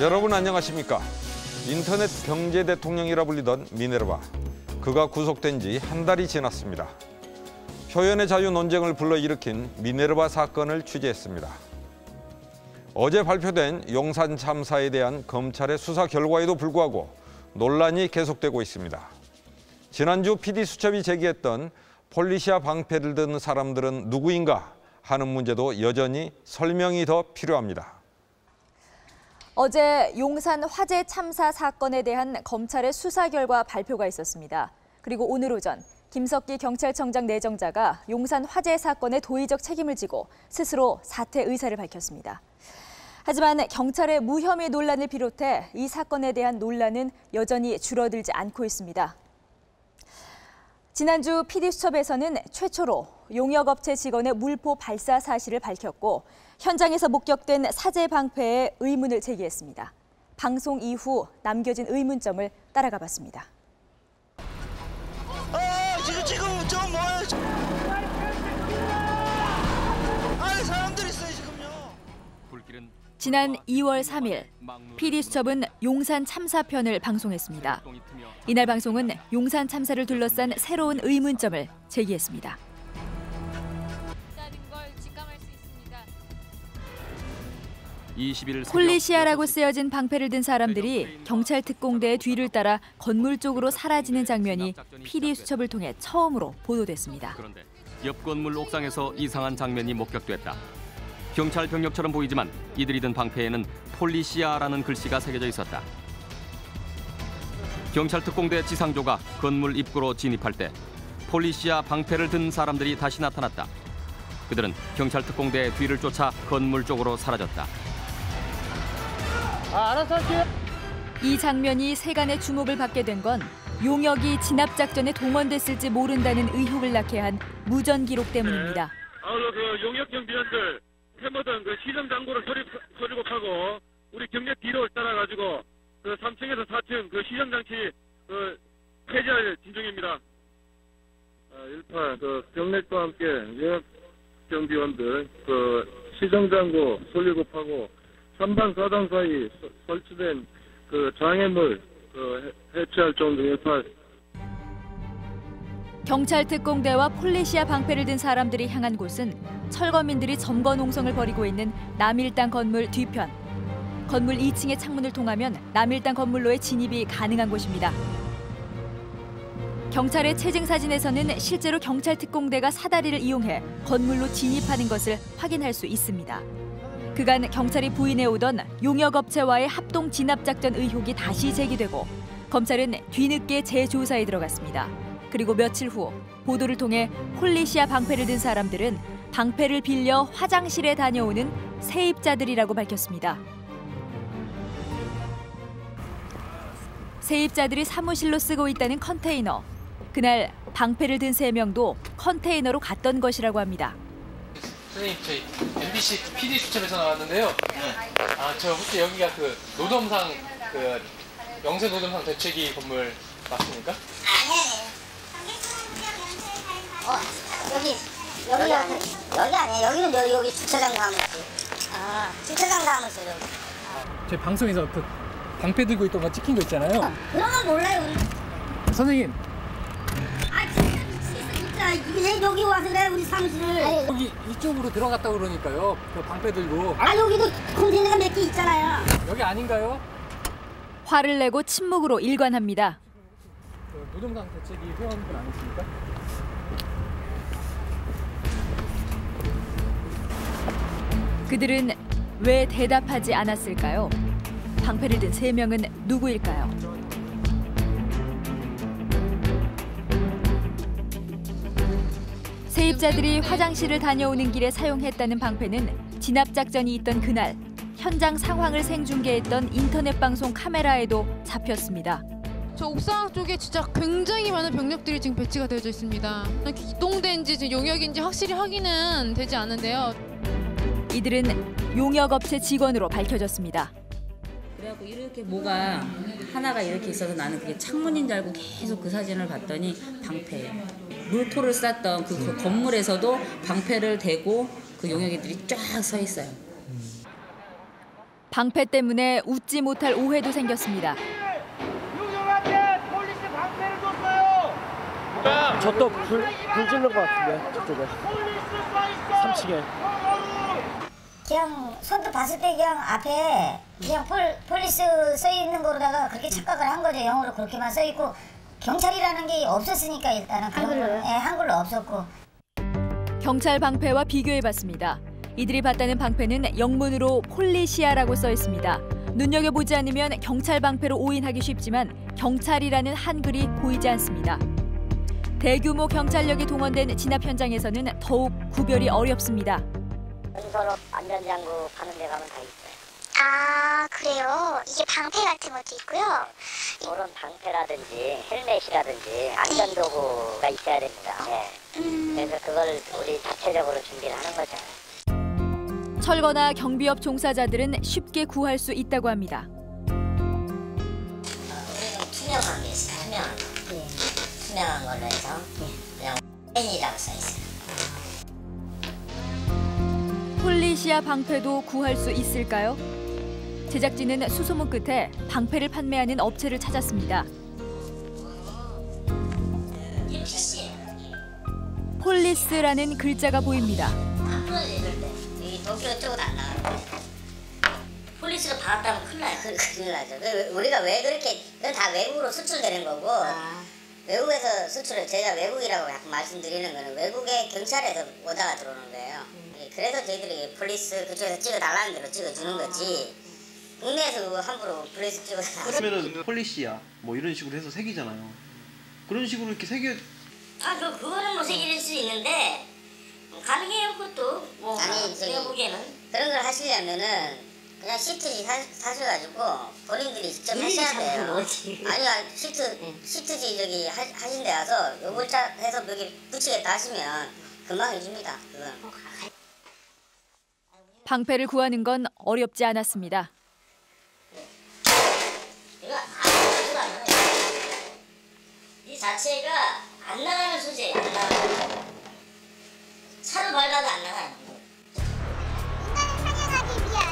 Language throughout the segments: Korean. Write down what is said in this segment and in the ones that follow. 여러분 안녕하십니까? 인터넷 경제 대통령이라 불리던 미네르바. 그가 구속된 지 한 달이 지났습니다. 표현의 자유 논쟁을 불러일으킨 미네르바 사건을 취재했습니다. 어제 발표된 용산 참사에 대한 검찰의 수사 결과에도 불구하고 논란이 계속되고 있습니다. 지난주 PD수첩이 제기했던 폴리시아 방패를 든 사람들은 누구인가 하는 문제도 여전히 설명이 더 필요합니다. 어제 용산 화재 참사 사건에 대한 검찰의 수사 결과 발표가 있었습니다. 그리고 오늘 오전 김석기 경찰청장 내정자가 용산 화재 사건의 도의적 책임을 지고 스스로 사퇴 의사를 밝혔습니다. 하지만 경찰의 무혐의 논란을 비롯해 이 사건에 대한 논란은 여전히 줄어들지 않고 있습니다. 지난주 PD수첩에서는 최초로 용역업체 직원의 물포 발사 사실을 밝혔고 현장에서 목격된 사제 방패에 의문을 제기했습니다. 방송 이후 남겨진 의문점을 따라가 봤습니다. 지금 저 뭐야? 사람들 있어요, 지금요. 지난 2월 3일 PD수첩은 용산 참사편을 방송했습니다. 이날 방송은 용산 참사를 둘러싼 새로운 의문점을 제기했습니다. 폴리시아라고 쓰여진 방패를 든 사람들이 경찰 특공대의 뒤를 따라 건물 쪽으로 사라지는 장면이 PD수첩을 통해 처음으로 보도됐습니다. 그런데 옆 건물 옥상에서 이상한 장면이 목격됐다. 경찰 병력처럼 보이지만 이들이 든 방패에는 폴리시아라는 글씨가 새겨져 있었다. 경찰 특공대 지상조가 건물 입구로 진입할 때 폴리시아 방패를 든 사람들이 다시 나타났다. 그들은 경찰 특공대의 뒤를 쫓아 건물 쪽으로 사라졌다. 이 장면이 세간의 주목을 받게 된 건 용역이 진압 작전에 동원됐을지 모른다는 의혹을 낳게 한 무전 기록 때문입니다. 그 용역 경비원들 해마던 그 시정 당구를 서리복하고 우리 경력 뒤로 따라가지고 그 3층에서 4층 그 시정 장치 그 폐지할 진중입니다. 1파 그 경력과 함께 용역 경비원들 그 시정 당구 서리복하고 3단, 4단 사이 설치된 그 장애물 해체할 정도의 발. 경찰 특공대와 폴리시아 방패를 든 사람들이 향한 곳은 철거민들이 점거 농성을 벌이고 있는 남일당 건물 뒤편. 건물 2층의 창문을 통하면 남일당 건물로의 진입이 가능한 곳입니다. 경찰의 체증 사진에서는 실제로 경찰 특공대가 사다리를 이용해 건물로 진입하는 것을 확인할 수 있습니다. 그간 경찰이 부인해오던 용역업체와의 합동 진압작전 의혹이 다시 제기되고 검찰은 뒤늦게 재조사에 들어갔습니다. 그리고 며칠 후 보도를 통해 폴리시아 방패를 든 사람들은 방패를 빌려 화장실에 다녀오는 세입자들이라고 밝혔습니다. 세입자들이 사무실로 쓰고 있다는 컨테이너. 그날 방패를 든 3명도 컨테이너로 갔던 것이라고 합니다. 선생님, 저희 MBC PD 수첩에서 나왔는데요. 네. 저 혹시 여기가 그 노점상, 그 영세 노점상 대책위 건물 맞습니까? 아니에요. 여기 아니에요. 여기는 여기 주차장 가면서. 주차장 가면서 여기. 제 방송에서 그 방패 들고 있던 거 찍힌 거 있잖아요. 그런 건 몰라요. 우리. 선생님. 왜 여기 와서 그래 우리 사무실을. 여기 이쪽으로 들어갔다 그러니까요. 그 방패 들고. 여기도 컨테이너가 몇 개 있잖아요. 여기 아닌가요? 화를 내고 침묵으로 일관합니다. 노동당 대책이 회원분 아니십니까? 그들은 왜 대답하지 않았을까요? 방패를 든 3명은 누구일까요? 세입자들이 화장실을 다녀오는 길에 사용했다는 방패는 진압작전이 있던 그날 현장 상황을 생중계했던 인터넷 방송 카메라에도 잡혔습니다. 저 옥상 쪽에 진짜 굉장히 많은 병력들이 지금 배치가 되어져 있습니다. 기동대인지 지금 용역인지 확실히 확인은 되지 않는데요. 이들은 용역업체 직원으로 밝혀졌습니다. 그래갖고 이렇게 뭐가 하나가 이렇게 있어서 나는 그게 창문인 줄 알고 계속 그 사진을 봤더니 방패예요. 물포를 쌌던 그 건물에서도 방패를 대고 그 용역인들이 쫙 서 있어요. 방패 때문에 웃지 못할 오해도 생겼습니다. 유경한테 폴리스 방패를 줬어요. 저도 불 질른 것 같은데 저쪽에. 3층에. 그냥 선뜻 봤을 때 그냥 앞에 그냥 폴리스 써 있는 거로다가 그렇게 착각을 한 거죠. 영어로 그렇게만 써 있고 경찰이라는 게 없었으니까 일단은 한글로. 예, 한글로 없었고. 경찰 방패와 비교해봤습니다. 이들이 봤다는 방패는 영문으로 폴리시아라고 써 있습니다. 눈여겨보지 않으면 경찰 방패로 오인하기 쉽지만 경찰이라는 한글이 보이지 않습니다. 대규모 경찰력이 동원된 진압 현장에서는 더욱 구별이 어렵습니다. 공설업 안전장구 파는 데 가면 다 있어요. 아, 그래요? 이게 방패 같은 것도 있고요? 이런 방패라든지 헬멧이라든지 안전도구가 있어야 됩니다. 네. 그래서 그걸 우리 자체적으로 준비를 하는 거잖아요. 철거나 경비업 종사자들은 쉽게 구할 수 있다고 합니다. 우리는 투명 방패에서 투명한 거. 예. 투명한 걸로 해서 그냥 N이라고 써 있어요. 폴리시아 방패도 구할 수 있을까요? 제작진은 수소문 끝에 방패를 판매하는 업체를 찾았습니다. 폴리스라는 글자가 보입니다. 도쿄 쪽으로 안 나가는데 폴리스로 받았다면 큰일 나요. 큰일 나죠. 우리가 왜 그렇게, 그건 다 외국으로 수출되는 거고 외국에서 수출을, 제가 외국이라고 약간 말씀드리는 거는 외국의 경찰에서 오다가 들어오는 거예요. 그래서 저희들이 폴리스 그쪽에서 찍어달라는 대로 찍어주는 거지 국내에서 그거 함부로 폴리스 찍어달라는 그러면은 폴리시야 뭐 이런 식으로 해서 새기잖아요. 그런 식으로 이렇게 새겨 아 그거는 뭐 새길 수 있는데 가능해요. 그것도 뭐 아니 제가 보기에는 그런 걸 하시려면은 그냥 시트지 사셔가지고 본인들이 직접 하셔야 돼요. 아니 시트지 저기 하신데 와서 요걸 해서 여기 붙이겠다 하시면 금방 해줍니다. 그건. 방패를 구하는 건 어렵지 않았습니다. 이거 아무것도 안 나가요. 이 자체가 안 나가는 소재예요. 안 나가는. 차로 밟아도 안 나가요.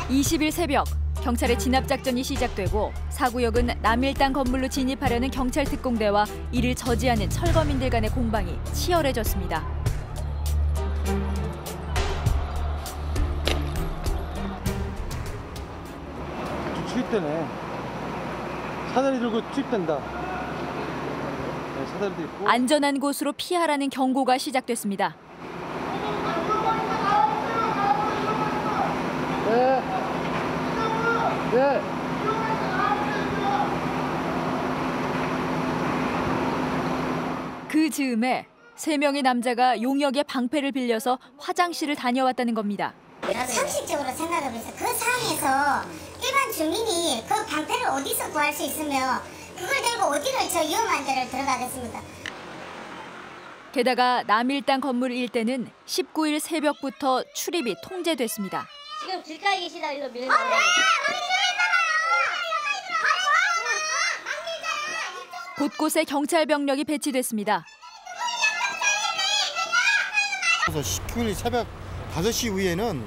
20일 새벽 경찰의 진압 작전이 시작되고 사구역은 남일당 건물로 진입하려는 경찰 특공대와 이를 저지하는 철거민들 간의 공방이 치열해졌습니다. 출입되네. 사다리 들고 출입된다. 네, 사다리도 있고. 안전한 곳으로 피하라는 경고가 시작됐습니다. 네. 그 즈음에 세 명의 남자가 용역의 방패를 빌려서 화장실을 다녀왔다는 겁니다. 상식적으로 생각하면서 그 상황에서 일반 주민이 그 방패를 어디서 구할 수 있으며 그걸 들고 어디를 저 위험한 데를 들어가겠습니다. 게다가 남일당 건물 일대는 19일 새벽부터 출입이 통제됐습니다. 지금 길가에 계시다 일로 밀려. 어, 그래! 우리 들어있잖아요! 곳곳에 경찰 병력이 배치됐습니다. 19일 새벽 5시 이후에는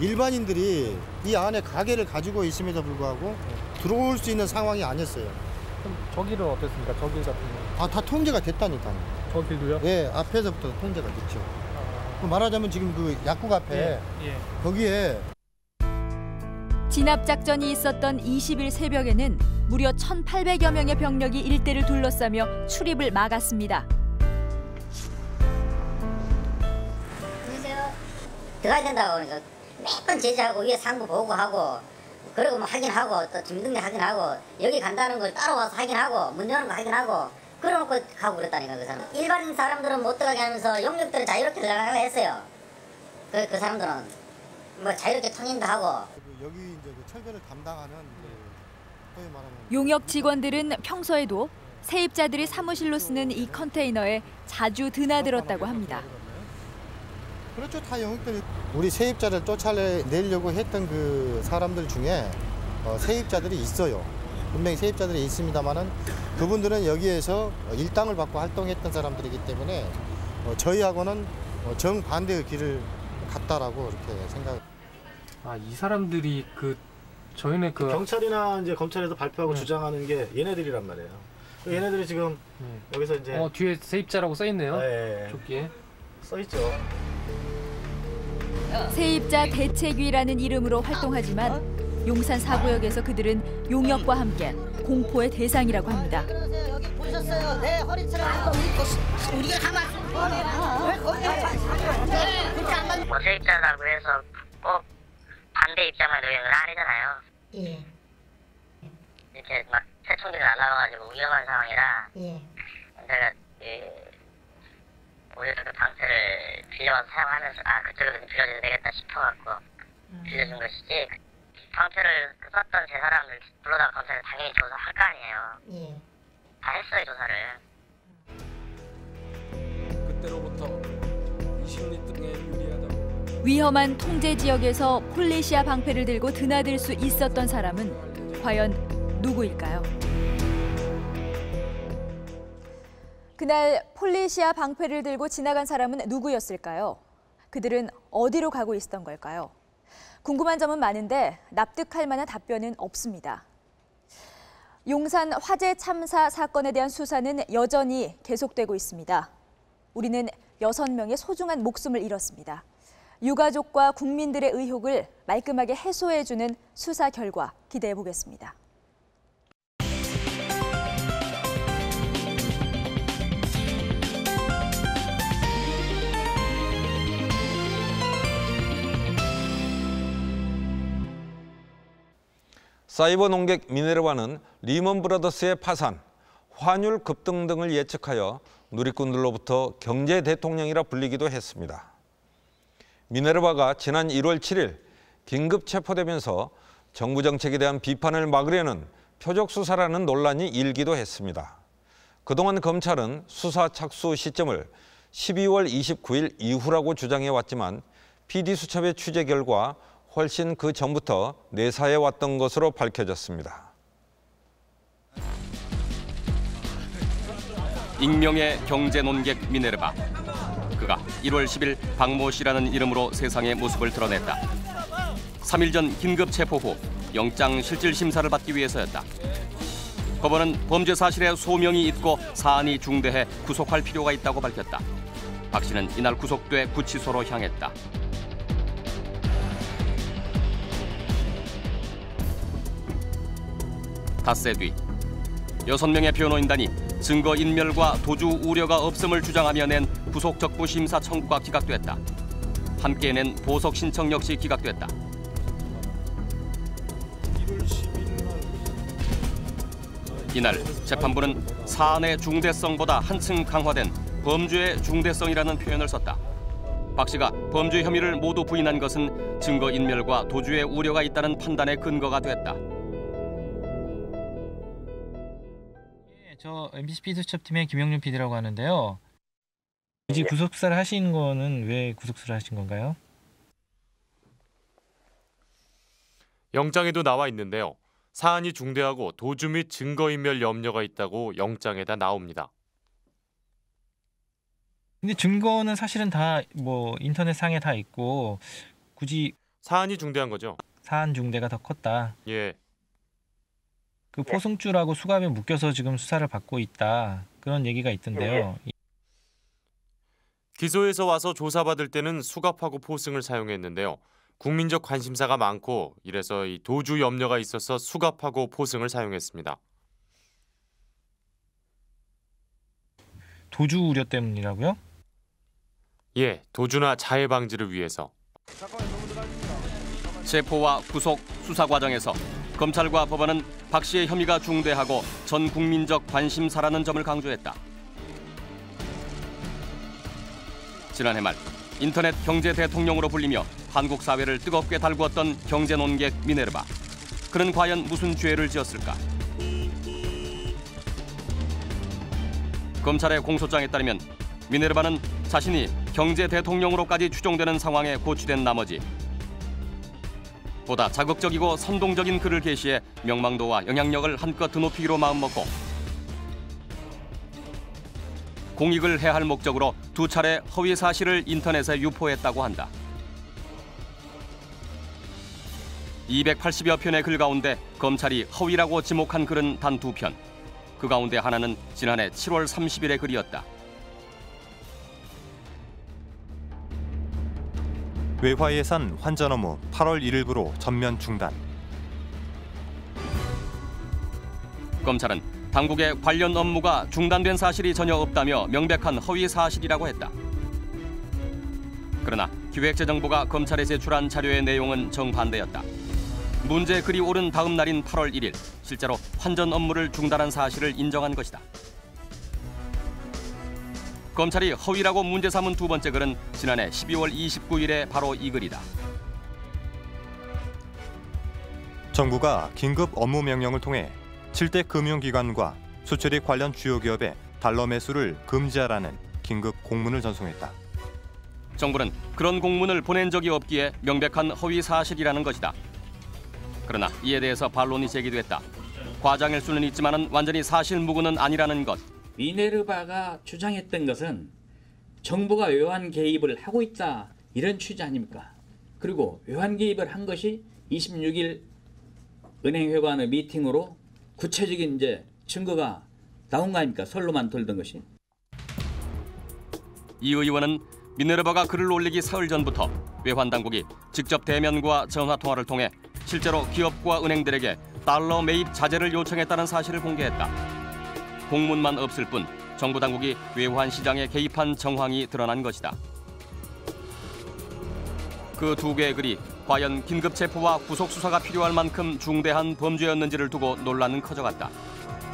일반인들이 이 안에 가게를 가지고 있음에도 불구하고 들어올 수 있는 상황이 아니었어요. 그럼 저 길은 어땠습니까? 저 길 같은 거? 아, 다 통제가 됐다니까. 저 길도요? 예, 앞에서부터 통제가 됐죠. 말하자면 지금 그 약국 앞에 거기에 진압 작전이 있었던 20일 새벽에는 무려 1,800여 명의 병력이 일대를 둘러싸며 출입을 막았습니다. 그래서 들어가야 된다고 그러니까 매번 제재하고 위에 상부 보고 하고 그리고 뭐 확인하고 또 주민등록 확인하고 여기 간다는 걸 따라와서 확인하고 문 여는 거 확인하고. 그러고 가고 그랬다니까 그 사람. 일반 사람들은 못 들어가게 하면서 용역들은 자유롭게 들어가려고 했어요. 그 사람들은 뭐 자유롭게 통행도 하고. 여기 이제 철거를 담당하는 소위 말하는 용역 직원들은 평소에도 세입자들이 사무실로 쓰는 이 컨테이너에 자주 드나들었다고 합니다. 그렇죠, 다 용역들. 우리 세입자를 쫓아내려고 했던 그 사람들 중에 세입자들이 있어요. 분명히 세입자들이 있습니다만은 그분들은 여기에서 일당을 받고 활동했던 사람들이기 때문에 저희하고는 정반대의 길을 갔다라고 이렇게 생각. 아, 이 사람들이 그 저희는 그 경찰이나 이제 검찰에서 발표하고 네. 주장하는 게 얘네들이란 말이에요. 얘네들이 지금 네. 여기서 이제 뒤에 세입자라고 써있네요. 네. 조끼에 써있죠. 세입자 대책위라는 이름으로 활동하지만 용산 4구역에서 그들은 용역과 함께 공포의 대상이라고 합니다. 여기 보셨어요? 내 허리처럼 우리가 가만 보수 입장이라고 해서 꼭 반대 입장만 노력을 하잖아요. 예. 이렇게 막 세총들 날아와가지고 위험한 상황이라. 예. 제가 오히려 그 방패를 빌려와서 사용하면서 그쪽에서 좀 빌려줘도 되겠다 싶어갖고 빌려준 것이지 방패를 썼던 제 사람을 불러다가 검찰에 당연히 조사할 거 아니에요. 예. 다 했어요 조사를. 그때로부터 20년 동안 유리하다고. 위험한 통제 지역에서 폴리시아 방패를 들고 드나들 수 있었던 사람은 과연 누구일까요? 그날 폴리시아 방패를 들고 지나간 사람은 누구였을까요? 그들은 어디로 가고 있었던 걸까요? 궁금한 점은 많은데 납득할 만한 답변은 없습니다. 용산 화재 참사 사건에 대한 수사는 여전히 계속되고 있습니다. 우리는 6명의 소중한 목숨을 잃었습니다. 유가족과 국민들의 의혹을 말끔하게 해소해주는 수사 결과 기대해 보겠습니다. 사이버 농객 미네르바는 리먼 브라더스의 파산, 환율 급등 등을 예측하여 누리꾼들로부터 경제 대통령이라 불리기도 했습니다. 미네르바가 지난 1월 7일 긴급 체포되면서 정부 정책에 대한 비판을 막으려는 표적 수사라는 논란이 일기도 했습니다. 그동안 검찰은 수사 착수 시점을 12월 29일 이후라고 주장해왔지만 PD수첩의 취재 결과 훨씬 그 전부터 내사해 왔던 것으로 밝혀졌습니다. 익명의 경제 논객 미네르바. 그가 1월 10일 박모 씨라는 이름으로 세상의 모습을 드러냈다. 3일 전 긴급 체포 후 영장 실질 심사를 받기 위해서였다. 법원은 범죄 사실에 소명이 있고 사안이 중대해 구속할 필요가 있다고 밝혔다. 박 씨는 이날 구속돼 구치소로 향했다. 닷새 뒤 6명의 변호인단이 증거인멸과 도주 우려가 없음을 주장하며 낸 구속적부 심사 청구가 기각됐다. 함께 낸 보석 신청 역시 기각됐다. 이날 재판부는 사안의 중대성보다 한층 강화된 범죄의 중대성이라는 표현을 썼다. 박 씨가 범죄 혐의를 모두 부인한 것은 증거인멸과 도주의 우려가 있다는 판단의 근거가 됐다. 저 MBC PD수첩팀의 김영준 PD라고 하는데요. 굳이 구속수사를 하신 거는 왜 구속수사를 하신 건가요? 영장에도 나와 있는데요. 사안이 중대하고 도주 및 증거인멸 염려가 있다고 영장에다 나옵니다. 근데 증거는 사실은 다 뭐 인터넷상에 다 있고 굳이 사안이 중대한 거죠. 사안 중대가 더 컸다. 예. 그 포승줄하고 수갑에 묶여서 지금 수사를 받고 있다. 그런 얘기가 있던데요. 기소해서 와서 조사받을 때는 수갑하고 포승을 사용했는데요. 국민적 관심사가 많고 이래서 이 도주 염려가 있어서 수갑하고 포승을 사용했습니다. 도주 우려 때문이라고요? 예, 도주나 자해 방지를 위해서. 체포와 구속 수사 과정에서 검찰과 법원은 박 씨의 혐의가 중대하고 전 국민적 관심사라는 점을 강조했다. 지난해 말 인터넷 경제 대통령으로 불리며 한국 사회를 뜨겁게 달구었던 경제 논객 미네르바. 그는 과연 무슨 죄를 지었을까? 검찰의 공소장에 따르면 미네르바는 자신이 경제 대통령으로까지 추정되는 상황에 고취된 나머지 보다 자극적이고 선동적인 글을 게시해 명망도와 영향력을 한껏 드높이기로 마음먹고 공익을 해할 목적으로 2차례 허위 사실을 인터넷에 유포했다고 한다. 280여 편의 글 가운데 검찰이 허위라고 지목한 글은 단 2편. 그 가운데 하나는 지난해 7월 30일의 글이었다. 외화예산 환전 업무 8월 1일부로 전면 중단. 검찰은 당국의 관련 업무가 중단된 사실이 전혀 없다며 명백한 허위 사실이라고 했다. 그러나 기획재정부가 검찰에 제출한 자료의 내용은 정반대였다. 문제 글이 오른 다음 날인 8월 1일, 실제로 환전 업무를 중단한 사실을 인정한 것이다. 검찰이 허위라고 문제 삼은 두 번째 글은 지난해 12월 29일에 바로 이 글이다. 정부가 긴급 업무 명령을 통해 7대 금융기관과 수출입 관련 주요 기업의 달러 매수를 금지하라는 긴급 공문을 전송했다. 정부는 그런 공문을 보낸 적이 없기에 명백한 허위 사실이라는 것이다. 그러나 이에 대해서 반론이 제기됐다. 과장일 수는 있지만은 완전히 사실무근은 아니라는 것. 미네르바가 주장했던 것은 정부가 외환 개입을 하고 있다, 이런 취지 아닙니까? 그리고 외환 개입을 한 것이 26일 은행회관의 미팅으로 구체적인 이제 증거가 나온 거 아닙니까? 설로만 돌던 것이. 이 의원은 미네르바가 글을 올리기 사흘 전부터 외환 당국이 직접 대면과 전화 통화를 통해 실제로 기업과 은행들에게 달러 매입 자제를 요청했다는 사실을 공개했다. 공문만 없을 뿐 정부 당국이 외환 시장에 개입한 정황이 드러난 것이다. 그 두 개의 글이 과연 긴급 체포와 구속 수사가 필요할 만큼 중대한 범죄였는지를 두고 논란은 커져갔다.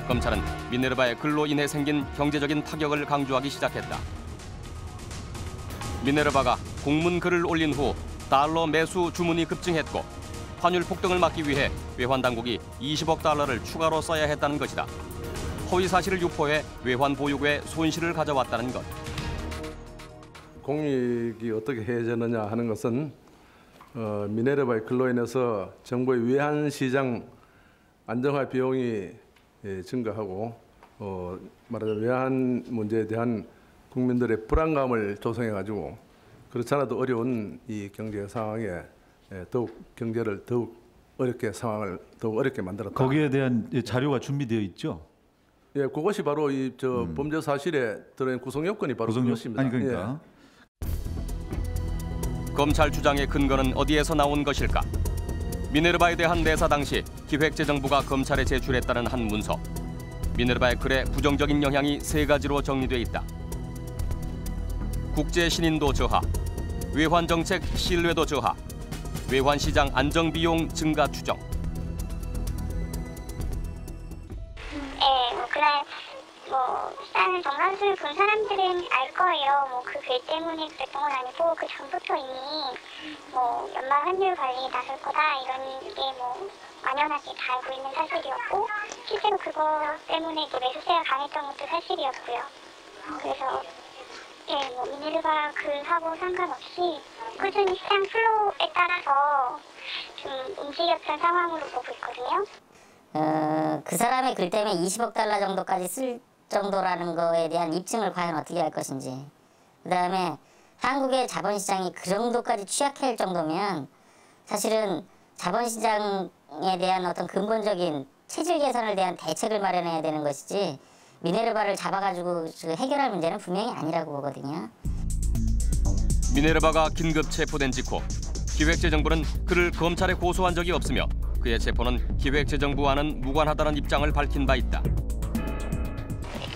검찰은 미네르바의 글로 인해 생긴 경제적인 타격을 강조하기 시작했다. 미네르바가 공문 글을 올린 후 달러 매수 주문이 급증했고 환율 폭등을 막기 위해 외환 당국이 20억 달러를 추가로 써야 했다는 것이다. 허위 사실을 유포해 외환 보유고에 손실을 가져왔다는 것. 공익이 어떻게 해제되느냐 하는 것은 미네르바의 글로 인해서 정부의 외환 시장 안정화 비용이 증가하고 말하자면 외환 문제에 대한 국민들의 불안감을 조성해가지고 그렇지 않아도 어려운 이 경제 상황에 더욱 경제를 더욱 어렵게 만들었다. 거기에 대한 자료가 준비되어 있죠? 예, 그것이 바로 이 범죄 사실에 들어있는 구성 요건이 바로 그것입니다. 아니 그러니까. 예. 검찰 주장의 근거는 어디에서 나온 것일까? 미네르바에 대한 내사 당시 기획재정부가 검찰에 제출했다는 한 문서. 미네르바의 글에 부정적인 영향이 세 가지로 정리돼 있다. 국제 신인도 저하, 외환 정책 신뢰도 저하, 외환 시장 안정 비용 증가 추정. 그날 싼 정관수를 본 사람들은 알 거예요. 그 글 때문에 그랬던 건 아니고 그 전부터 이미 연말 환율 관리에 나설 거다 이런 게 완연하게 다 알고 있는 사실이었고 실제로 그거 때문에 매수세가 강했던 것도 사실이었고요. 그래서 미네르바 글하고 상관없이 꾸준히 시장 플로우에 따라서 좀 움직였던 상황으로 보고 있거든요. 그 사람의 글 때문에 20억 달러 정도까지 쓸 정도라는 거에 대한 입증을 과연 어떻게 할 것인지, 그다음에 한국의 자본시장이 그 정도까지 취약할 정도면 사실은 자본시장에 대한 어떤 근본적인 체질 개선을 대한 대책을 마련해야 되는 것이지 미네르바를 잡아가지고 해결할 문제는 분명히 아니라고 보거든요. 미네르바가 긴급 체포된 직후 기획재정부는 그를 검찰에 고소한 적이 없으며 그의 체포는 기획재정부와는 무관하다는 입장을 밝힌 바 있다.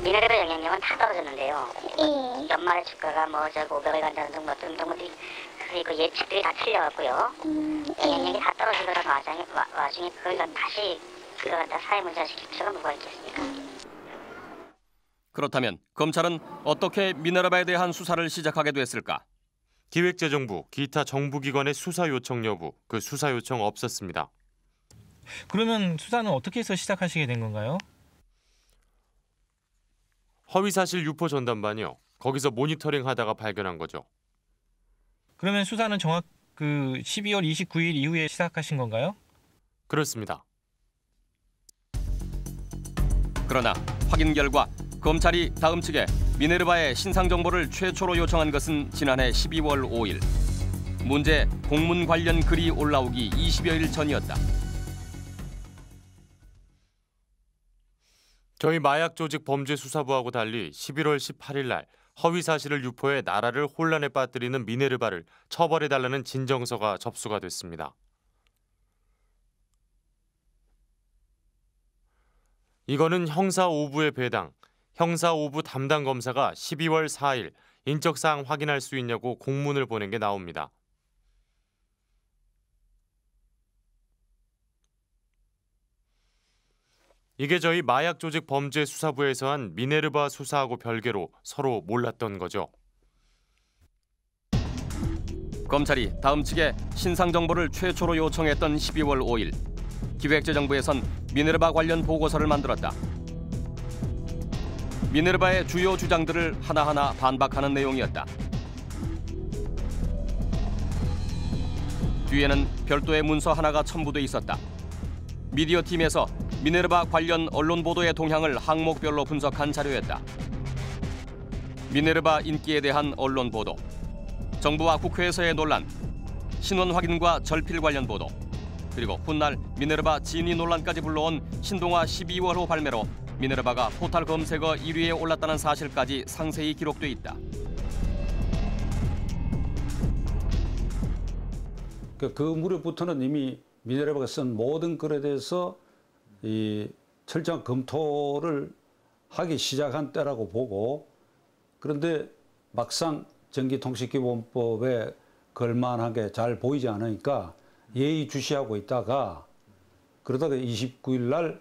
미네르바 영향력은 다 떨어졌는데요. 연말에 주가가 500을 간다는 정도들이 그리고 예측들이 다 틀려갖고요. 영향력이 다 떨어진 거라서 와중에 그걸 다시 들어간다 사회문제화 시킬 필요가 뭐가 있겠습니까? 그렇다면 검찰은 어떻게 미네르바에 대한 수사를 시작하게 됐을까? 기획재정부, 기타 정부기관의 수사 요청 여부, 그 수사 요청 없었습니다. 그러면 수사는 어떻게 해서 시작하시게 된 건가요? 허위사실 유포 전담반이요. 거기서 모니터링하다가 발견한 거죠. 그러면 수사는 정확 12월 29일 이후에 시작하신 건가요? 그렇습니다. 그러나 확인 결과 검찰이 다음 측에 미네르바의 신상 정보를 최초로 요청한 것은 지난해 12월 5일. 문제 공문 관련 글이 올라오기 20여일 전이었다. 저희 마약조직범죄수사부하고 달리 11월 18일 날 허위 사실을 유포해 나라를 혼란에 빠뜨리는 미네르바를 처벌해달라는 진정서가 접수가 됐습니다. 이거는 형사 5부에 배당, 형사 5부 담당 검사가 12월 4일 인적사항 확인할 수 있냐고 공문을 보낸 게 나옵니다. 이게 저희 마약조직범죄수사부에서 한 미네르바 수사하고 별개로 서로 몰랐던 거죠. 검찰이 다음 측에 신상 정보를 최초로 요청했던 12월 5일 기획재정부에선 미네르바 관련 보고서를 만들었다. 미네르바의 주요 주장들을 하나하나 반박하는 내용이었다. 뒤에는 별도의 문서 하나가 첨부돼 있었다. 미디어팀에서 미네르바 관련 언론 보도의 동향을 항목별로 분석한 자료였다. 미네르바 인기에 대한 언론 보도, 정부와 국회에서의 논란, 신원 확인과 절필 관련 보도, 그리고 훗날 미네르바 진위 논란까지 불러온 신동아 12월호 발매로 미네르바가 포털 검색어 1위에 올랐다는 사실까지 상세히 기록돼 있다. 그 무렵부터는 이미 미네르바가 쓴 모든 글에 대해서 이 철저한 검토를 하기 시작한 때라고 보고, 그런데 막상 전기통신기본법에 걸만하게 잘 보이지 않으니까 예의주시하고 있다가, 그러다가 29일 날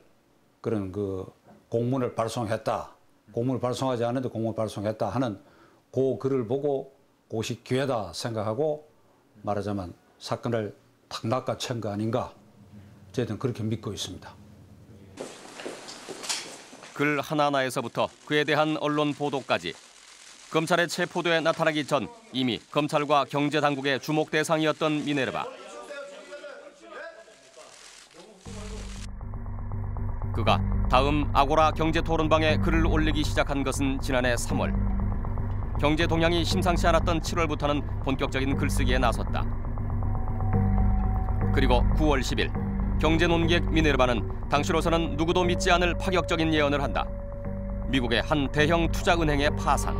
그런 그 공문을 발송했다, 공문을 발송하지 않는데 공문을 발송했다 하는 그 글을 보고 그것이 기회다 생각하고, 말하자면 사건을 탁 낚아챈 거 아닌가, 저희들은 그렇게 믿고 있습니다. 글 하나하나에서부터 그에 대한 언론 보도까지 검찰의 체포도에 나타나기 전 이미 검찰과 경제당국의 주목 대상이었던 미네르바. 그가 다음 아고라 경제토론방에 글을 올리기 시작한 것은 지난해 3월. 경제 동향이 심상치 않았던 7월부터는 본격적인 글쓰기에 나섰다. 그리고 9월 10일. 경제 논객 미네르바는 당시로서는 누구도 믿지 않을 파격적인 예언을 한다. 미국의 한 대형 투자은행의 파산.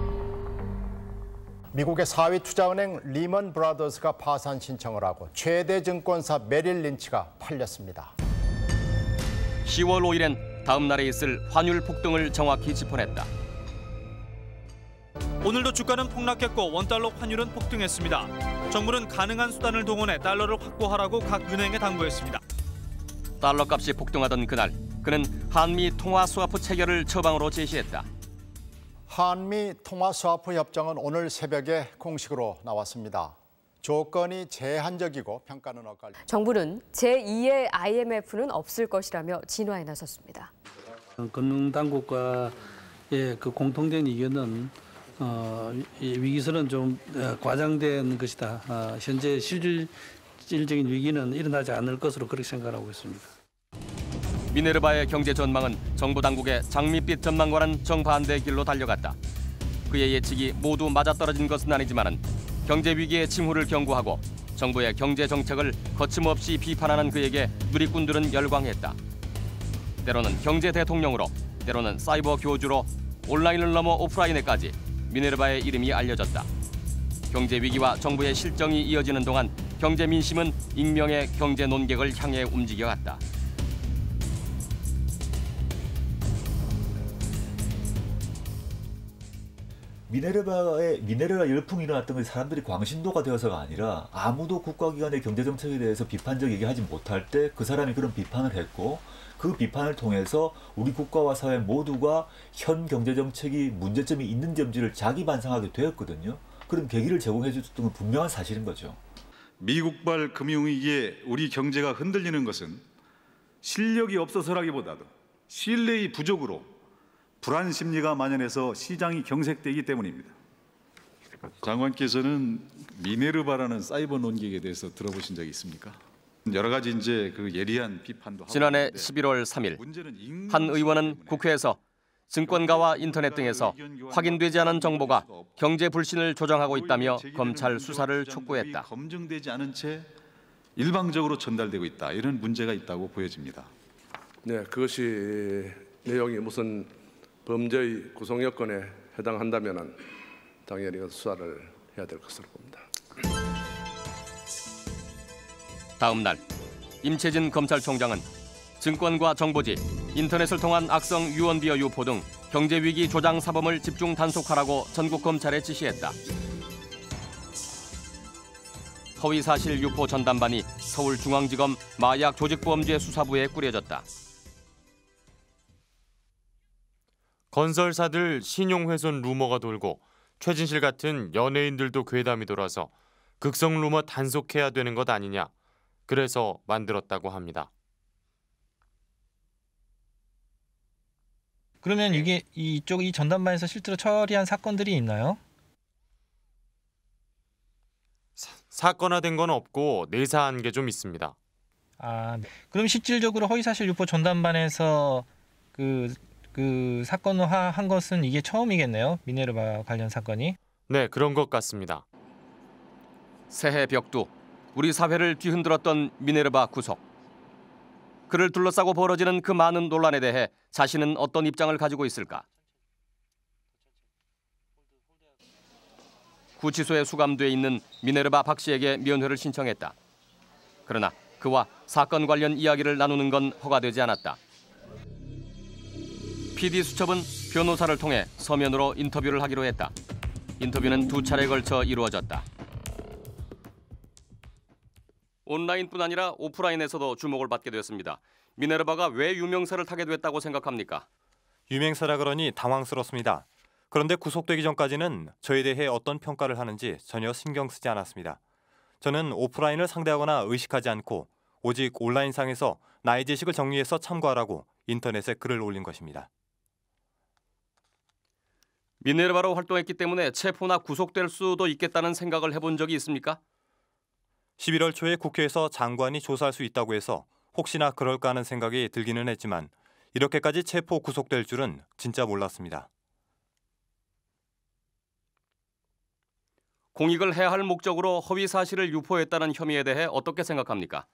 미국의 4위 투자은행 리먼 브라더스가 파산 신청을 하고 최대 증권사 메릴 린치가 팔렸습니다. 10월 5일엔 다음 날에 있을 환율 폭등을 정확히 짚어냈다. 오늘도 주가는 폭락했고 원달러 환율은 폭등했습니다. 정부는 가능한 수단을 동원해 달러를 확보하라고 각 은행에 당부했습니다. 달러 값이 폭등하던 그날, 그는 한미 통화 스와프 체결을 처방으로 제시했다. 한미 통화 스와프 협정은 오늘 새벽에 공식으로 나왔습니다. 조건이 제한적이고 평가는 엇갈리고. 정부는 제2의 IMF는 없을 것이라며 진화에 나섰습니다. 금융당국과의 그 공통된 의견은 위기설은 좀 과장된 것이다. 현재 실질적인 위기는 일어나지 않을 것으로 그렇게 생각하고 있습니다. 미네르바의 경제 전망은 정부 당국의 장밋빛 전망과는 정반대의 길로 달려갔다. 그의 예측이 모두 맞아떨어진 것은 아니지만 경제 위기의 징후를 경고하고 정부의 경제 정책을 거침없이 비판하는 그에게 누리꾼들은 열광했다. 때로는 경제 대통령으로, 때로는 사이버 교주로, 온라인을 넘어 오프라인에까지 미네르바의 이름이 알려졌다. 경제 위기와 정부의 실정이 이어지는 동안 경제 민심은 익명의 경제 논객을 향해 움직여갔다. 미네르바 열풍이 일어났던 것이 사람들이 광신도가 되어서가 아니라 아무도 국가기관의 경제정책에 대해서 비판적 얘기하지 못할 때 그 사람이 그런 비판을 했고, 그 비판을 통해서 우리 국가와 사회 모두가 현 경제정책이 문제점이 있는지 없는지를 자기 반성하게 되었거든요. 그런 계기를 제공해 줬던 건 분명한 사실인 거죠. 미국발 금융위기에 우리 경제가 흔들리는 것은 실력이 없어서라기보다도 신뢰의 부족으로 불안 심리가 만연해서 시장이 경색되기 때문입니다. 장관께서는 미네르바라는 사이버 논객에 대해서 들어보신 적이 있습니까? 여러 가지 이제 그 예리한 비판도 하고. 지난해 11월 3일 한 의원은 국회에서 증권가와 인터넷 등에서 확인되지 않은 정보가 경제 불신을 조장하고 있다며 검찰 수사를 촉구했다. 검증되지 않은 채 일방적으로 전달되고 있다. 이런 문제가 있다고 보여집니다. 네, 그것이 내용이 무슨 범죄의 구성 요건에 해당한다면은 당연히 수사를 해야 될 것으로 봅니다. 다음 날 임채진 검찰총장은 증권과 정보지, 인터넷을 통한 악성 유언비어 유포 등 경제위기 조장 사범을 집중 단속하라고 전국 검찰에 지시했다. 허위사실 유포 전담반이 서울중앙지검 마약조직범죄수사부에 꾸려졌다. 건설사들 신용훼손 루머가 돌고 최진실 같은 연예인들도 괴담이 돌아서 극성 루머 단속해야 되는 것 아니냐. 그래서 만들었다고 합니다. 그러면 이게 이쪽 이 전담반에서 실제로 처리한 사건들이 있나요? 사건화된 건 없고 내사한 게 좀 있습니다. 아, 그럼 실질적으로 허위사실 유포 전담반에서 그 사건화한 것은 이게 처음이겠네요. 미네르바 관련 사건이. 네, 그런 것 같습니다. 새해 벽두, 우리 사회를 뒤흔들었던 미네르바 구속. 그를 둘러싸고 벌어지는 그 많은 논란에 대해 자신은 어떤 입장을 가지고 있을까? 구치소에 수감돼 있는 미네르바 박 씨에게 면회를 신청했다. 그러나 그와 사건 관련 이야기를 나누는 건 허가되지 않았다. PD 수첩은 변호사를 통해 서면으로 인터뷰를 하기로 했다. 인터뷰는 2차례 걸쳐 이루어졌다. 온라인뿐 아니라 오프라인에서도 주목을 받게 되었습니다. 미네르바가 왜 유명세를 타게 됐다고 생각합니까? 유명세라 그러니 당황스럽습니다. 그런데 구속되기 전까지는 저에 대해 어떤 평가를 하는지 전혀 신경 쓰지 않았습니다. 저는 오프라인을 상대하거나 의식하지 않고 오직 온라인상에서 나의 지식을 정리해서 참고하라고 인터넷에 글을 올린 것입니다. 미네르바로 활동했기 때문에 체포나 구속될 수도 있겠다는 생각을 해본 적이 있습니까? 11월 초에 국회에서 장관이 조사할 수 있다고 해서 혹시나 그럴까 하는 생각이 들기는 했지만 이렇게까지 체포 구속될 줄은 진짜 몰랐습니다. 공익을 해할 목적으로 허위 사실을 유포했다는 혐의에 대해 어떻게 생각합니까?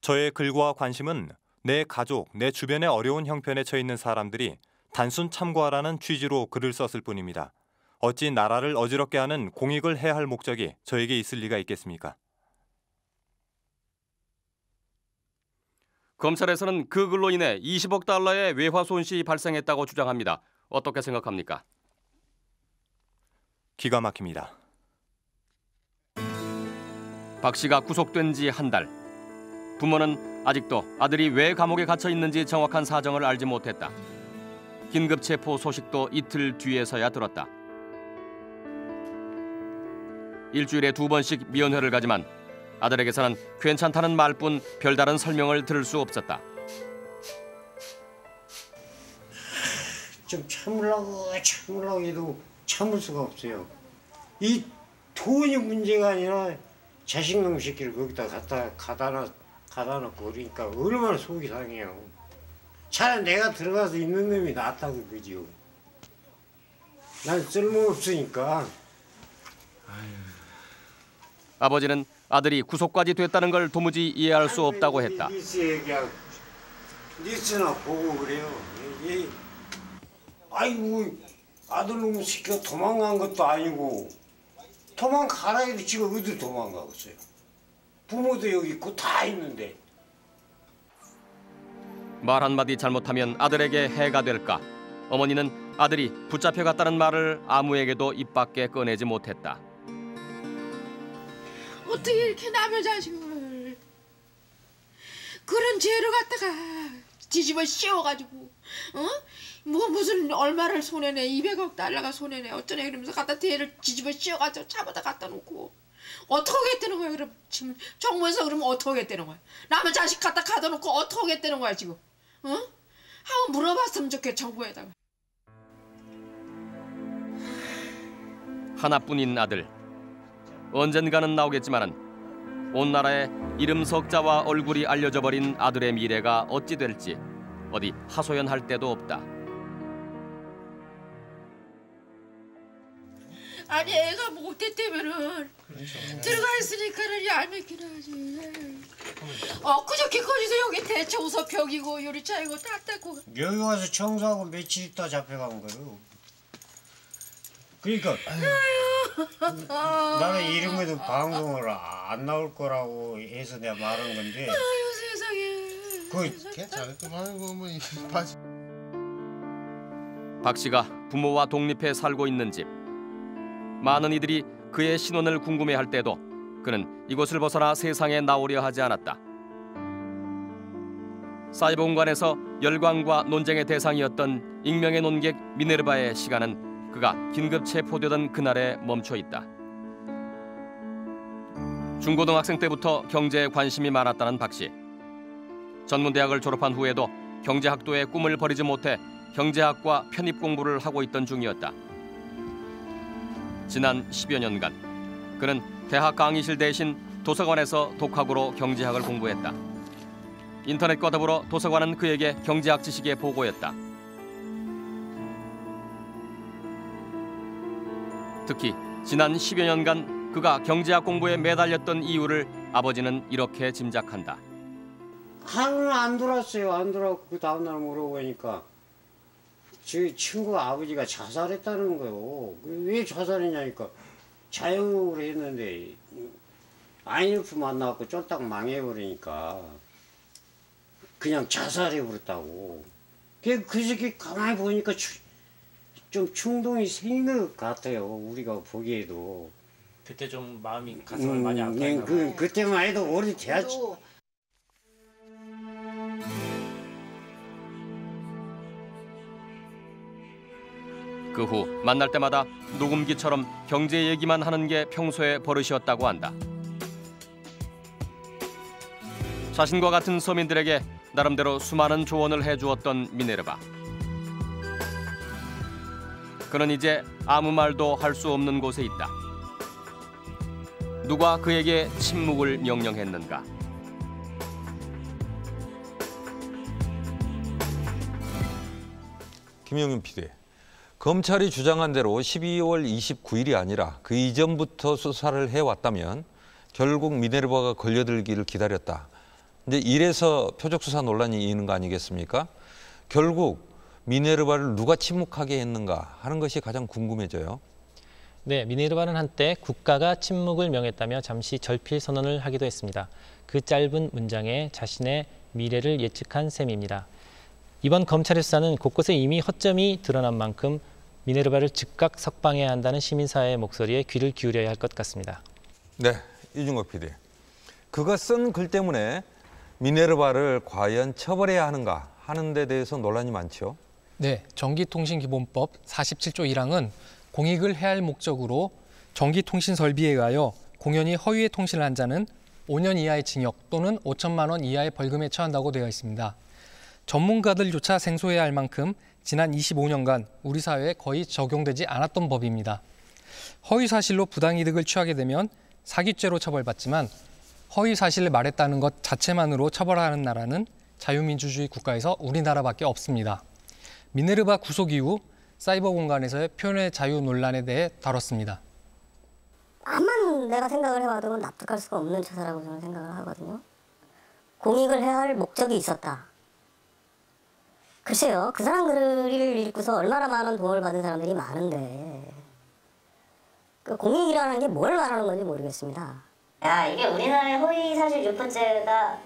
저의 글과 관심은 내 가족, 내 주변의 어려운 형편에 처해 있는 사람들이 단순 참고하라는 취지로 글을 썼을 뿐입니다. 어찌 나라를 어지럽게 하는 공익을 해할 목적이 저에게 있을 리가 있겠습니까? 검찰에서는 그 글로 인해 20억 달러의 외화 손실이 발생했다고 주장합니다. 어떻게 생각합니까? 기가 막힙니다. 박 씨가 구속된 지 한 달. 부모는 아직도 아들이 왜 감옥에 갇혀 있는지 정확한 사정을 알지 못했다. 긴급 체포 소식도 이틀 뒤에서야 들었다. 일주일에 2번씩 면회를 가지만 아들에게서는 괜찮다는 말뿐 별다른 설명을 들을 수 없었다. 좀 참으려고 해도 참을 수가 없어요. 이 돈이 문제가 아니라 자식놈 새끼를 거기다 갖다 놓고 그러니까 얼마나 속이 상해요. 차라리 내가 들어가서 있는 놈이 낫다고 그러지요. 난 쓸모없으니까. 아유. 아버지는 아들이 구속까지 됐다는 걸 도무지 이해할 수 없다고 했다. 뉴스나 보고 그래요. 아이고, 아들놈의 새끼가 도망간 것도 아니고 도망가라 해도 지금 어디로 도망가겠어요. 부모도 여기 있고 다 있는데. 말 한마디 잘못하면 아들에게 해가 될까. 어머니는 아들이 붙잡혀갔다는 말을 아무에게도 입 밖에 꺼내지 못했다. 어떻게 이렇게 남의 자식을 그런 죄를 갖다가 뒤집어 씌워가지고 어? 뭐 무슨 얼마를 손해내 200억 달러가 손해내 어쩌네 그러면서 갖다 뒤를 뒤집어 씌워가지고 차에다 갖다 놓고 어떻게 하겠다는 거야 그럼 지금 정부에서 그러면 어떻게 하겠다는 거야 남의 자식 갖다 가둬놓고 어떻게 하겠다는 거야 지금 어? 한번 물어봤으면 좋겠어 정부에다가 하나뿐인 아들. 언젠가는 나오겠지만 온 나라에 이름 석자와 얼굴이 알려져 버린 아들의 미래가 어찌 될지 어디 하소연할 데도 없다. 아니 애가 못해 때문에 그렇죠. 들어가 있으니까는 얄밉기는 하지. 엊그저께 거기서 여기 대체 우서평이고 유리창이고 다 닦고 여기 와서 청소하고 며칠 있다 잡혀간 거예요. 그러니까 아유. 나는 이런 거에도 방송을 안 나올 거라고 해서 내가 말한 건데 아유 세상에 그 괜찮을 거만 뭐 바지. 박 씨가 부모와 독립해 살고 있는 집. 많은 이들이 그의 신원을 궁금해할 때도 그는 이곳을 벗어나 세상에 나오려 하지 않았다. 사이버 공간에서 열광과 논쟁의 대상이었던 익명의 논객 미네르바의 시간은 그가 긴급 체포되던 그날에 멈춰 있다. 중고등학생 때부터 경제에 관심이 많았다는 박 씨. 전문대학을 졸업한 후에도 경제학도의 꿈을 버리지 못해 경제학과 편입 공부를 하고 있던 중이었다. 지난 10여 년간 그는 대학 강의실 대신 도서관에서 독학으로 경제학을 공부했다. 인터넷과 더불어 도서관은 그에게 경제학 지식의 보고였다. 특히 지난 10여 년간 그가 경제학 공부에 매달렸던 이유를 아버지는 이렇게 짐작한다. 하루는 안 돌았어요. 안 돌았고 그 다음날 물어보니까 제 친구 아버지가 자살했다는 거예요. 왜 자살했냐니까 자영업을 했는데 IMF 만나갖고 쫄딱 망해버리니까 그냥 자살해버렸다고. 그 새끼 가만히 보니까 좀 충동이 생긴 것 같아요. 우리가 보기에도 그때 좀 마음이 가슴을 많이 아팠나 봐요. 그때만 해도 오래 돼야지. 그 후 만날 때마다 녹음기처럼 경제 얘기만 하는 게 평소의 버릇이었다고 한다. 자신과 같은 서민들에게 나름대로 수많은 조언을 해주었던 미네르바. 그는 이제 아무 말도 할 수 없는 곳에 있다. 누가 그에게 침묵을 명령했는가. 김용윤 PD. 검찰이 주장한 대로 12월 29일이 아니라 그 이전부터 수사를 해왔다면 결국 미네르바가 걸려들기를 기다렸다. 이제 이래서 표적수사 논란이 있는 거 아니겠습니까? 결국 미네르바를 누가 침묵하게 했는가 하는 것이 가장 궁금해져요. 네, 미네르바는 한때 국가가 침묵을 명했다며 잠시 절필 선언을 하기도 했습니다. 그 짧은 문장에 자신의 미래를 예측한 셈입니다. 이번 검찰의 수사는 곳곳에 이미 허점이 드러난 만큼 미네르바를 즉각 석방해야 한다는 시민사회의 목소리에 귀를 기울여야 할 것 같습니다. 네, 이준국 PD. 그가 쓴 글 때문에 미네르바를 과연 처벌해야 하는가 하는 데 대해서 논란이 많죠. 네, 전기통신기본법 47조 1항은 공익을 해할 목적으로 전기통신 설비에 의하여 공연히 허위의 통신을 한 자는 5년 이하의 징역 또는 5,000만 원 이하의 벌금에 처한다고 되어 있습니다. 전문가들조차 생소해야 할 만큼 지난 25년간 우리 사회에 거의 적용되지 않았던 법입니다. 허위사실로 부당이득을 취하게 되면 사기죄로 처벌받지만 허위사실을 말했다는 것 자체만으로 처벌하는 나라는 자유민주주의 국가에서 우리나라밖에 없습니다. 미네르바 구속 이후 사이버 공간에서의 표현의 자유 논란에 대해 다뤘습니다. 암만 내가 생각을 해봐도 납득할 수가 없는 처사라고 저는 생각을 하거든요. 공익을 해야 할 목적이 있었다. 글쎄요, 그 사람 글을 읽고서 얼마나 많은 도움을 받은 사람들이 많은데 그 공익이라는 게 뭘 말하는 건지 모르겠습니다. 야, 이게 우리나라에 허위사실 유포죄가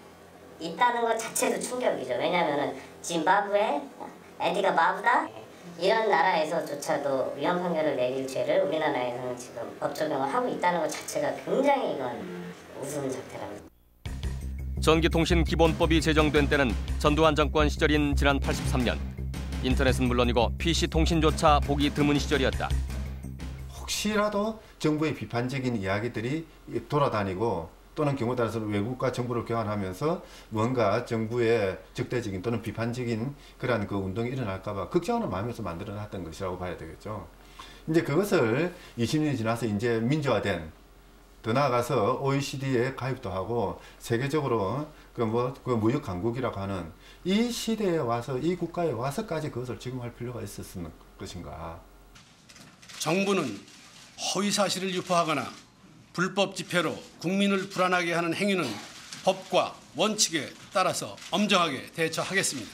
있다는 것 자체도 충격이죠. 왜냐하면 짐바브웨, 애디가 마부다 이런 나라에서조차도 위헌 판결을 내릴 죄를 우리나라에서는 지금 법 적용을 하고 있다는 것 자체가 굉장히 이건 우스운 사태랍니다. 전기통신기본법이 제정된 때는 전두환 정권 시절인 지난 83년. 인터넷은 물론이고 PC통신조차 보기 드문 시절이었다. 혹시라도 정부의 비판적인 이야기들이 돌아다니고 또는 경우에 따라서는 외국과 정부를 교환하면서 뭔가 정부의 적대적인 또는 비판적인 그러한 그 운동이 일어날까 봐 걱정하는 마음에서 만들어놨던 것이라고 봐야 되겠죠. 이제 그것을 20년이 지나서 이제 민주화된 더 나아가서 OECD에 가입도 하고 세계적으로 그 무역 강국이라고 하는 이 시대에 와서 이 국가에 와서까지 그것을 지금 할 필요가 있었는 것인가. 정부는 허위사실을 유포하거나 불법 집회로 국민을 불안하게 하는 행위는 법과 원칙에 따라서 엄정하게 대처하겠습니다.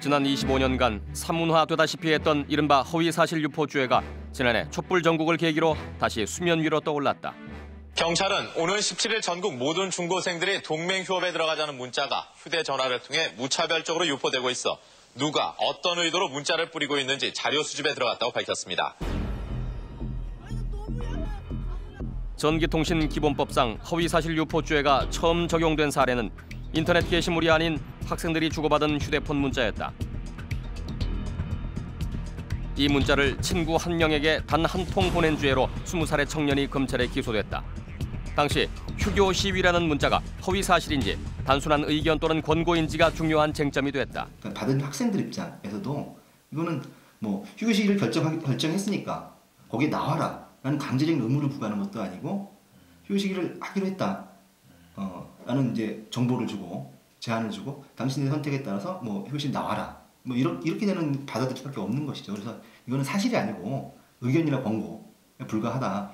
지난 25년간 사문화되다시피 했던 이른바 허위사실 유포죄가 지난해 촛불 전국을 계기로 다시 수면 위로 떠올랐다. 경찰은 오늘 17일 전국 모든 중고생들이 동맹휴업에 들어가자는 문자가 휴대전화를 통해 무차별적으로 유포되고 있어 누가 어떤 의도로 문자를 뿌리고 있는지 자료 수집에 들어갔다고 밝혔습니다. 전기통신기본법상 허위사실 유포죄가 처음 적용된 사례는 인터넷 게시물이 아닌 학생들이 주고받은 휴대폰 문자였다. 이 문자를 친구 한 명에게 단 한 통 보낸 죄로 20살의 청년이 검찰에 기소됐다. 당시 휴교 시위라는 문자가 허위 사실인지 단순한 의견 또는 권고인지가 중요한 쟁점이 됐다. 받은 학생들 입장에서도 이거는 뭐 휴교 시위를 결정했으니까 거기에 나와라 라는 강제적인 의무를 부과하는 것도 아니고 휴교 시위를 하기로 했다 라는 이제 정보를 주고 제안을 주고 당신의 선택에 따라서 뭐 휴교 시위 나와라 뭐 이렇게 되는 받아들일 수밖에 없는 것이죠. 그래서 이거는 사실이 아니고 의견이나 권고에 불과하다.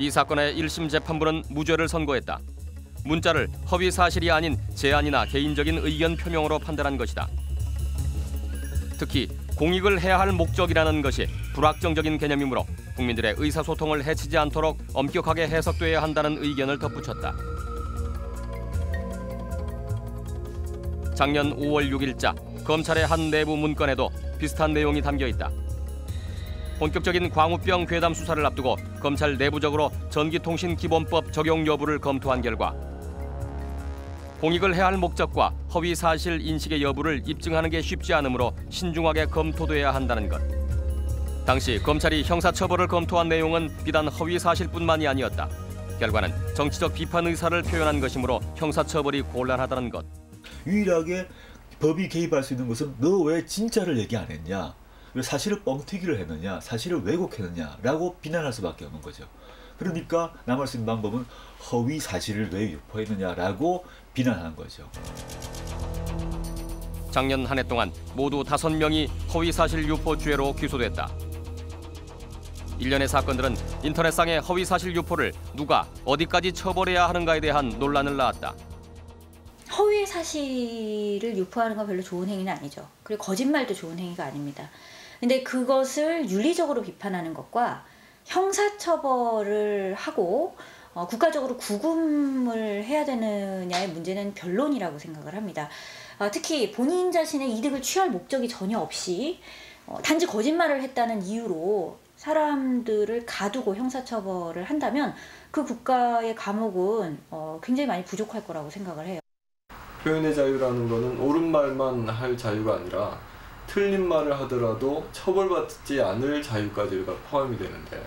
이 사건의 1심 재판부는 무죄를 선고했다. 문자를 허위 사실이 아닌 제안이나 개인적인 의견 표명으로 판단한 것이다. 특히 공익을 해야 할 목적이라는 것이 불확정적인 개념이므로 국민들의 의사소통을 해치지 않도록 엄격하게 해석돼야 한다는 의견을 덧붙였다. 작년 5월 6일자 검찰의 한 내부 문건에도 비슷한 내용이 담겨 있다. 본격적인 광우병 괴담 수사를 앞두고 검찰 내부적으로 전기통신기본법 적용 여부를 검토한 결과 공익을 해야 할 목적과 허위 사실 인식의 여부를 입증하는 게 쉽지 않으므로 신중하게 검토돼야 한다는 것. 당시 검찰이 형사처벌을 검토한 내용은 비단 허위 사실뿐만이 아니었다. 결과는 정치적 비판 의사를 표현한 것이므로 형사처벌이 곤란하다는 것. 유일하게 법이 개입할 수 있는 것은 너 왜 진짜를 얘기 안 했냐, 왜 사실을 뻥튀기를 했느냐, 사실을 왜곡했느냐라고 비난할 수밖에 없는 거죠. 그러니까 남을 수 있는 방법은 허위 사실을 왜 유포했느냐라고 비난하는 거죠. 작년 한 해 동안 모두 5명이 허위 사실 유포죄로 기소됐다. 일련의 사건들은 인터넷상의 허위 사실 유포를 누가 어디까지 처벌해야 하는가에 대한 논란을 낳았다. 허위의 사실을 유포하는 건 별로 좋은 행위는 아니죠. 그리고 거짓말도 좋은 행위가 아닙니다. 근데 그것을 윤리적으로 비판하는 것과 형사처벌을 하고 국가적으로 구금을 해야 되느냐의 문제는 변론이라고 생각을 합니다. 특히 본인 자신의 이득을 취할 목적이 전혀 없이 단지 거짓말을 했다는 이유로 사람들을 가두고 형사처벌을 한다면 그 국가의 감옥은 굉장히 많이 부족할 거라고 생각을 해요. 표현의 자유라는 거는 옳은 말만 할 자유가 아니라 틀린 말을 하더라도 처벌받지 않을 자유까지가 포함이 되는데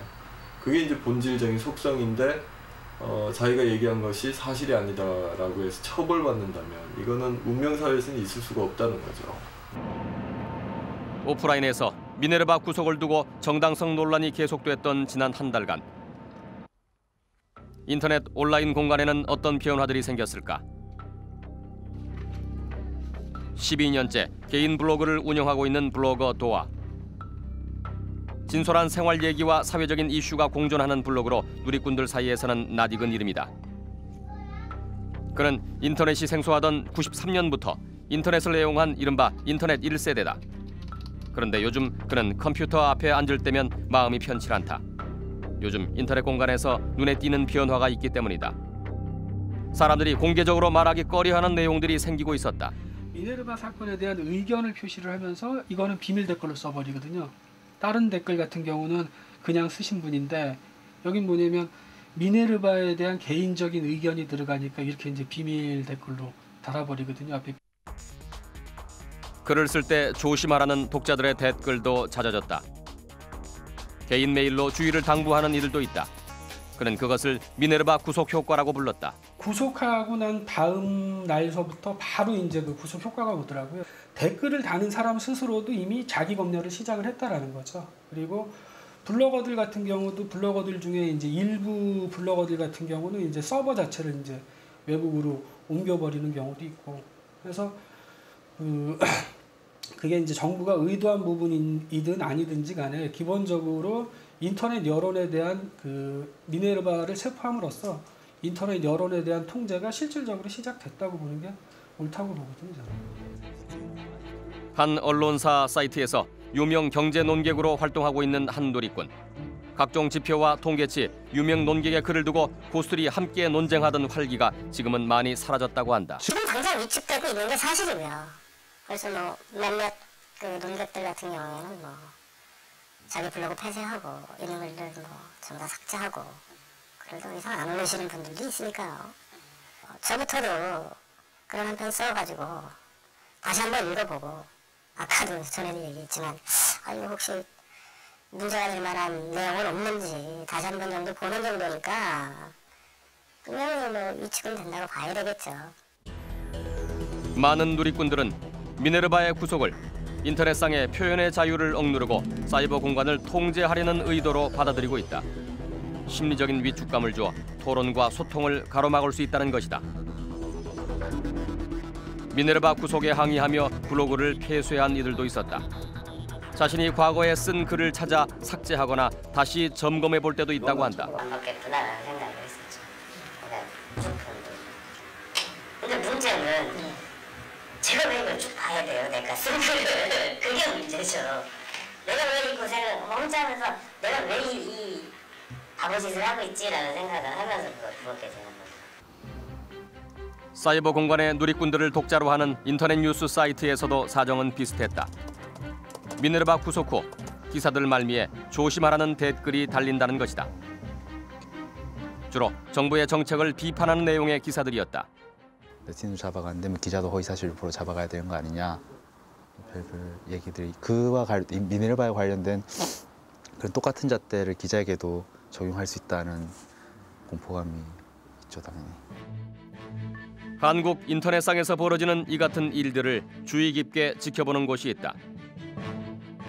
그게 이제 본질적인 속성인데 자기가 얘기한 것이 사실이 아니다라고 해서 처벌받는다면 이거는 문명사회에서는 있을 수가 없다는 거죠. 오프라인에서 미네르바 구속을 두고 정당성 논란이 계속됐던 지난 한 달간 인터넷 온라인 공간에는 어떤 변화들이 생겼을까? 12년째 개인 블로그를 운영하고 있는 블로거 도아. 진솔한 생활 얘기와 사회적인 이슈가 공존하는 블로그로 누리꾼들 사이에서는 낯익은 이름이다. 그는 인터넷이 생소하던 93년부터 인터넷을 애용한 이른바 인터넷 1세대다. 그런데 요즘 그는 컴퓨터 앞에 앉을 때면 마음이 편치 않다. 요즘 인터넷 공간에서 눈에 띄는 변화가 있기 때문이다. 사람들이 공개적으로 말하기 꺼려하는 내용들이 생기고 있었다. 미네르바 사건에 대한 의견을 표시를 하면서 이거는 비밀 댓글로 써버리거든요. 다른 댓글 같은 경우는 그냥 쓰신 분인데 여긴 뭐냐면 미네르바에 대한 개인적인 의견이 들어가니까 이렇게 이제 비밀 댓글로 달아버리거든요. 앞에 글을 쓸 때 조심하라는 독자들의 댓글도 잦아졌다. 개인 메일로 주의를 당부하는 이들도 있다. 그는 그것을 미네르바 구속 효과라고 불렀다. 구속하고 난 다음 날서부터 바로 이제 그 구속 효과가 오더라고요. 댓글을 다는 사람 스스로도 이미 자기 검열을 시작을 했다라는 거죠. 그리고 블로거들 같은 경우도 블로거들 중에 이제 일부 블로거들 같은 경우는 이제 서버 자체를 이제 외국으로 옮겨버리는 경우도 있고. 그래서 그게 이제 정부가 의도한 부분이든 아니든지 간에 기본적으로 인터넷 여론에 대한 그 미네르바를 체포함으로써 인터넷 여론에 대한 통제가 실질적으로 시작됐다고 보는 게 옳다고 보거든요. 한 언론사 사이트에서 유명 경제 논객으로 활동하고 있는 한 누리꾼. 각종 지표와 통계치, 유명 논객의 글을 두고 고스톱이 함께 논쟁하던 활기가 지금은 많이 사라졌다고 한다. 지금 당장 위축되고 있는 게 사실이고요. 그래서 뭐 몇몇 그 논객들 같은 경우에는 뭐 자기 블로그 폐쇄하고 이런 글들 뭐 전부 다 삭제하고 그래도 이상 안 올리시는 분들도 있으니까요. 저부터도 그런 한 편 써가지고 다시 한번 읽어보고 아까도 전에도 얘기했지만 아 이거 혹시 문제가 될 만한 내용은 없는지 다시 한 번 정도 보는 정도니까 그냥 뭐 위축은 된다고 봐야 되겠죠. 많은 누리꾼들은 미네르바의 구속을 인터넷상의 표현의 자유를 억누르고 사이버 공간을 통제하려는 의도로 받아들이고 있다. 심리적인 위축감을 주어 토론과 소통을 가로막을 수 있다는 것이다. 미네르바 구속에 항의하며 블로그를 폐쇄한 이들도 있었다. 자신이 과거에 쓴 글을 찾아 삭제하거나 다시 점검해 볼 때도 있다고 한다. 안맞겠구나라는 생각을 했었죠. 근데 문제는 제가 왜 이걸 쭉 봐야 돼요? 내가 쓴 글을. 그게 문제죠. 내가 왜 이 고생을 혼자 하면서 내가 왜 이 바보짓을 하고 있지라는 생각을 하면서 그걸 부럽게 되는 거죠. 사이버 공간의 누리꾼들을 독자로 하는 인터넷 뉴스 사이트에서도 사정은 비슷했다. 미네르바 구속 후 기사들 말미에 조심하라는 댓글이 달린다는 것이다. 주로 정부의 정책을 비판하는 내용의 기사들이었다. 네티즌 잡아가 안 되면 기자도 허위사실로 잡아가야 되는 거 아니냐. 별별 얘기들이 그와 미네르바에 관련된 그런 똑같은 잣대를 기자에게도 적용할 수 있다는 공포감이 있죠, 당연히. 한국 인터넷상에서 벌어지는 이 같은 일들을 주의 깊게 지켜보는 곳이 있다.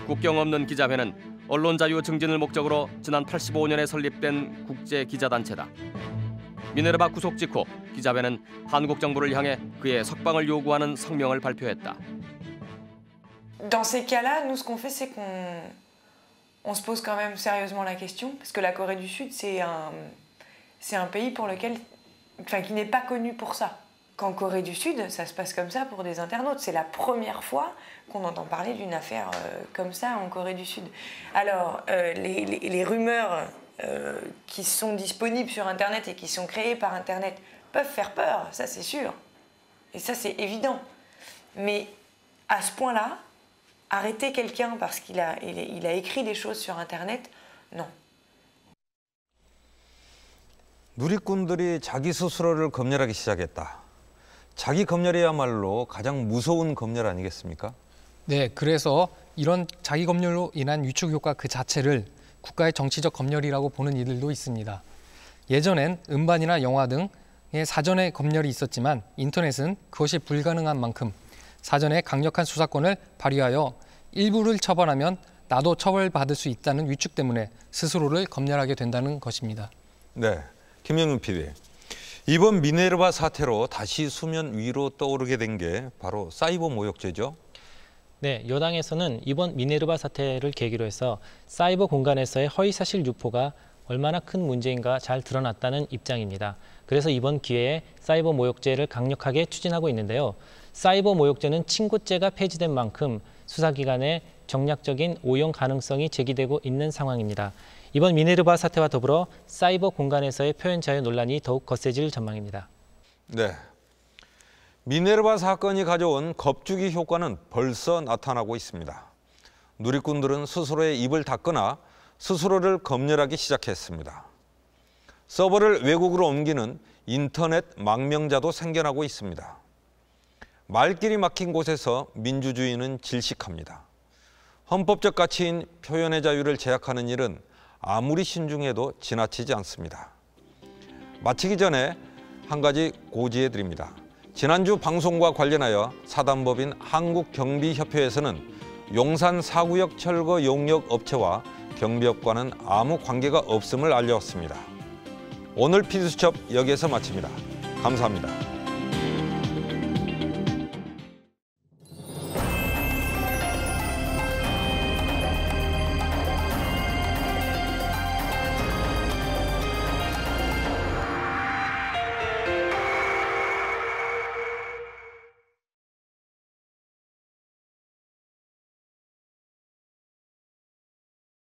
국경 없는 기자회는 언론 자유 증진을 목적으로 지난 85년에 설립된 국제 기자단체다. 미네르바 구속 직후 기자회는 한국 정부를 향해 그의 석방을 요구하는 성명을 발표했다. Dans ces cas-là, nous ce qu'on fait c'est qu'on se pose quand même sérieusement la question parce que la Corée du Sud c'est un pays pour lequel enfin qui n'est pas connu pour ça. Qu'en Corée du Sud, ça se passe comme ça pour des internautes. C'est la première fois qu'on entend parler d'une affaire comme ça en Corée du Sud. Alors, les rumeurs qui sont disponibles sur Internet et qui sont créées par Internet peuvent faire peur, ça c'est sûr. Et ça c'est évident. Mais à ce point-là, arrêter quelqu'un parce qu'il a, il a écrit des choses sur Internet, non. 누리꾼들이 자기 스스로를 검열하기 시작했다. 자기 검열이야말로 가장 무서운 검열 아니겠습니까? 네, 그래서 이런 자기 검열로 인한 위축 효과 그 자체를 국가의 정치적 검열이라고 보는 이들도 있습니다. 예전엔 음반이나 영화 등의 사전에 검열이 있었지만 인터넷은 그것이 불가능한 만큼 사전에 강력한 수사권을 발휘하여 일부를 처벌하면 나도 처벌받을 수 있다는 위축 때문에 스스로를 검열하게 된다는 것입니다. 네, 김영민 PD. 이번 미네르바 사태로 다시 수면 위로 떠오르게 된 게 바로 사이버 모욕죄죠? 네, 여당에서는 이번 미네르바 사태를 계기로 해서 사이버 공간에서의 허위사실 유포가 얼마나 큰 문제인가 잘 드러났다는 입장입니다. 그래서 이번 기회에 사이버 모욕죄를 강력하게 추진하고 있는데요. 사이버 모욕죄는 친고죄가 폐지된 만큼 수사기관의 정략적인 오용 가능성이 제기되고 있는 상황입니다. 이번 미네르바 사태와 더불어 사이버 공간에서의 표현 자유 논란이 더욱 거세질 전망입니다. 네, 미네르바 사건이 가져온 겁주기 효과는 벌써 나타나고 있습니다. 누리꾼들은 스스로의 입을 닫거나 스스로를 검열하기 시작했습니다. 서버를 외국으로 옮기는 인터넷 망명자도 생겨나고 있습니다. 말길이 막힌 곳에서 민주주의는 질식합니다. 헌법적 가치인 표현의 자유를 제약하는 일은 아무리 신중해도 지나치지 않습니다. 마치기 전에 한 가지 고지해드립니다. 지난주 방송과 관련하여 사단법인 한국경비협회에서는 용산 4구역 철거 용역 업체와 경비업과는 아무 관계가 없음을 알렸습니다. 오늘 피드수첩 여기에서 마칩니다. 감사합니다.